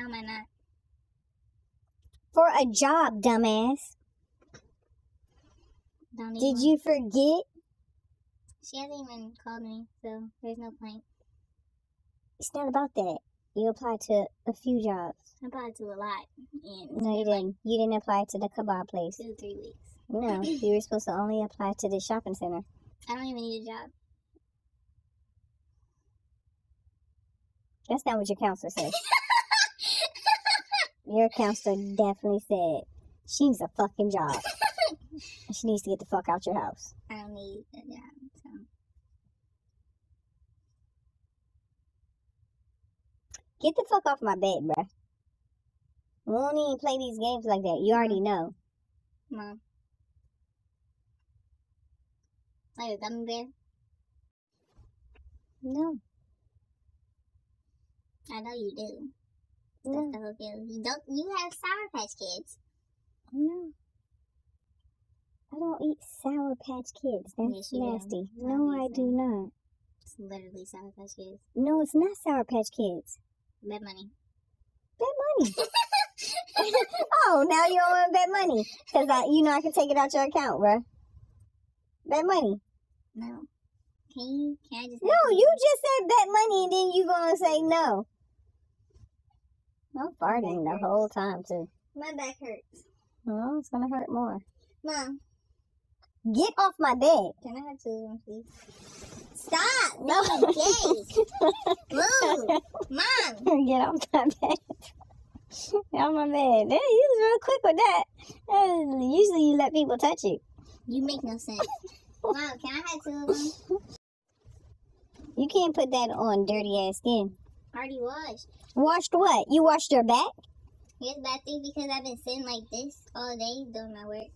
How am I not? For a job, dumbass. Did you forget? She hasn't even called me, so there's no point. It's not about that. You applied to a few jobs. I applied to a lot. And no, you didn't. You didn't apply to the kebab place. 2 or 3 weeks. No, you were supposed to only apply to the shopping center. I don't even need a job. That's not what your counselor said. Your counselor definitely said, she needs a fucking job. She needs to get the fuck out your house. I don't need a job, so... Get the fuck off my bed, bruh. We don't even play these games like that. You already know. Mom. Like a gummy bear? No. I know you do. No. That's the whole deal. You have Sour Patch Kids. No. I don't eat Sour Patch Kids. That's nasty. Do. No, I do not. It's literally Sour Patch Kids. No, it's not Sour Patch Kids. Bet money. Bet money. Oh, now you don't want to bet money. Because you know I can take it out your account, bruh. Bet money. No. Can I just... No, you just said bet money and then you going to say no. I'm farting the whole time, too. My back hurts. Well, it's going to hurt more. Mom. Get off my bed. Can I have 2 of them, please? Stop! No! Move! Mom! Get off my bed. Get off my bed. Hey, you was real quick with that. Usually you let people touch you. You make no sense. Mom, can I have 2 of them? You can't put that on dirty-ass skin. Already washed. Washed what? You washed your back? Here's the bad thing, because I've been sitting like this all day doing my work.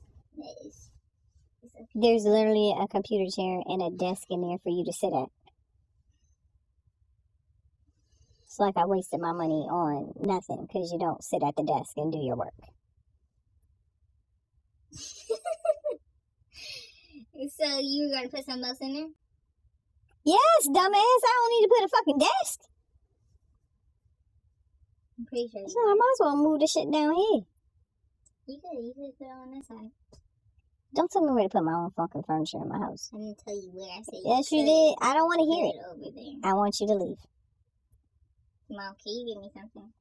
Okay. There's literally a computer chair and a desk in there for you to sit at. It's like I wasted my money on nothing because you don't sit at the desk and do your work. So you were going to put something else in there? Yes, dumbass. I don't need to put a fucking desk. I'm pretty sure. So I might as well move this shit down here. You could put it on this side. Don't tell me where to put my own fucking furniture in my house. I didn't tell you where. I said yes, you did. I don't want to hear it. Over there. I want you to leave. Mom, can you give me something?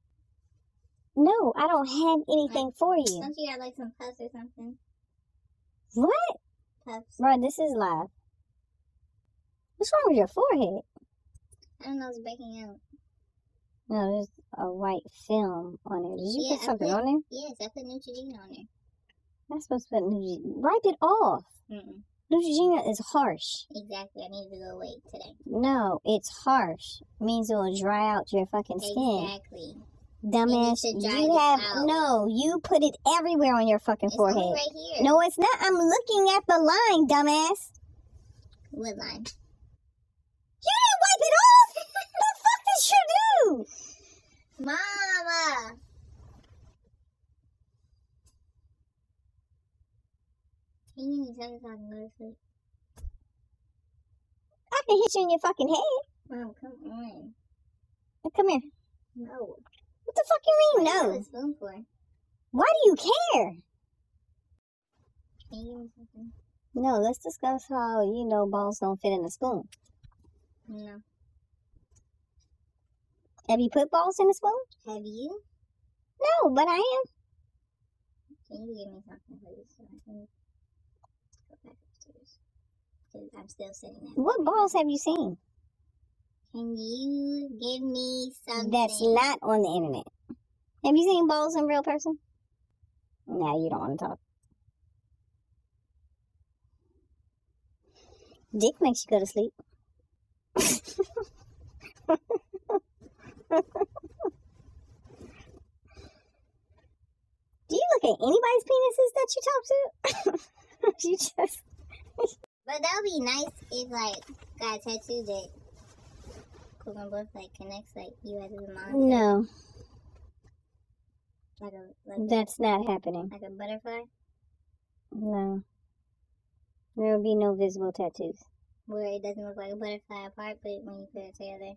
No, I don't have anything for you. Don't you have like some puffs or something? What? Puffs. Bro, this is live. What's wrong with your forehead? I don't know. It's breaking out. No, there's a white film on there. Did you put something on there? Yes, I put Neutrogena on there. I'm not supposed to put Neutrogena. Wipe it off. Neutrogena is harsh. Exactly. I need to go away today. No, it's harsh. It means it will dry out your fucking skin. Exactly. Dumbass. You have... Out. No, you put it everywhere on your fucking forehead. It's right here. No, it's not. I'm looking at the line, dumbass. What line? You didn't wipe it off! The fuck did you do? Mama! Can you need something so I can go to sleep? I can hit you in your fucking head. Mom, come on. Come here. No. What the fuck you mean, no? What is that a spoon for? Why do you care? Can you give me something? No, let's discuss how, you know, balls don't fit in a spoon. No. Have you put balls in a spoon? Have you? No, but I am. Can you give me something, please? So I can go back upstairs. Because I'm still sitting there. What balls have you seen? Can you give me something? That's not on the internet. Have you seen balls in real person? No, you don't want to talk. Dick makes you go to sleep. Do you look at anybody's penises that you talk to? You just... But that would be nice if, like, got a tattoo that cool and both, like, connects, like, you as a mom. No. Like that's not happening. Like a butterfly? No. There will be no visible tattoos. Where it doesn't look like a butterfly apart, but when you put it together.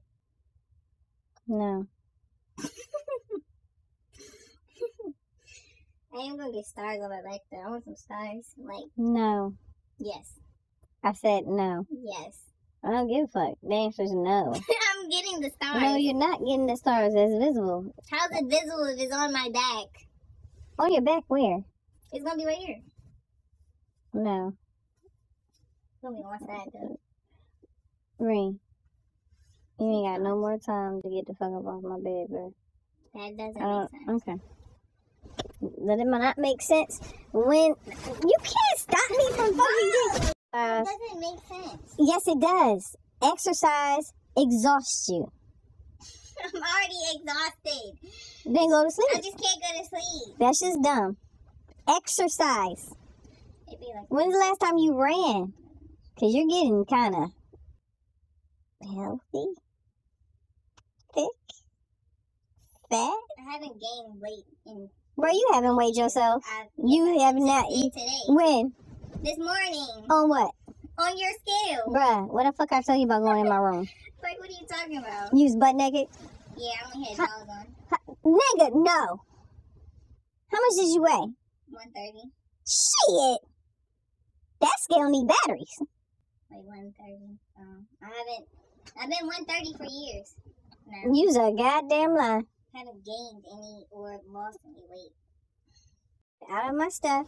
No. I am going to get stars on my back, though. I want some stars. Like, no. Yes. I said no. Yes. I don't give a fuck. The answer is no. I'm getting the stars. No, you're not getting the stars. That's visible. How's it visible if it's on my back? On your back where? It's going to be right here. No. It's going to be on my side, though. Ring. You ain't got no more time to get the fuck up off my bed, bro. That doesn't make sense. Okay. That it might not make sense when... You can't stop me from fucking getting... It doesn't make sense. Yes, it does. Exercise exhausts you. I'm already exhausted. Then go to sleep. I just can't go to sleep. That's just dumb. Exercise. It'd be like... When's the last time you ran? Because you're getting kind of... healthy, thick, fat. I haven't gained weight in... Bro, you haven't weighed yourself. You have not eaten today. When? This morning. On what? On your scale. Bruh, what the fuck I told you about going in my room? Like, what are you talking about? You was butt naked? Yeah, I only had drawers on. Nigga, no. How much did you weigh? 130. Shit. That scale need batteries. Like 130. I haven't... I've been 130 for years. No. You's a goddamn lie. I haven't gained any or lost any weight. Out of my stuff.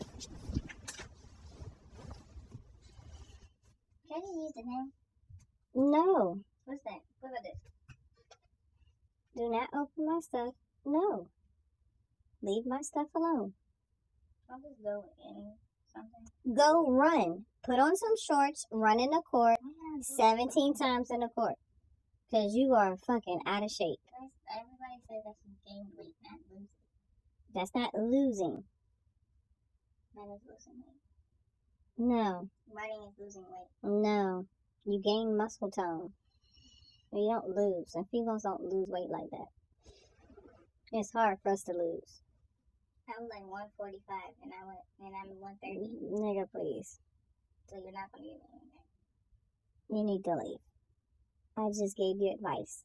Can I just use the name? No. What's that? What about this? Do not open my stuff. No. Leave my stuff alone. I'll just go in something. Go run. Put on some shorts. Run in the court. 17 times in the court. Because you are fucking out of shape. Everybody says that's gained weight, not losing. That's not losing. That is losing weight. No. Running is losing weight. No. You gain muscle tone. You don't lose. And females don't lose weight like that. It's hard for us to lose. I was like 145 and I'm 130. Nigga, please. So you're not going to get me anything. You need to leave. I just gave you advice.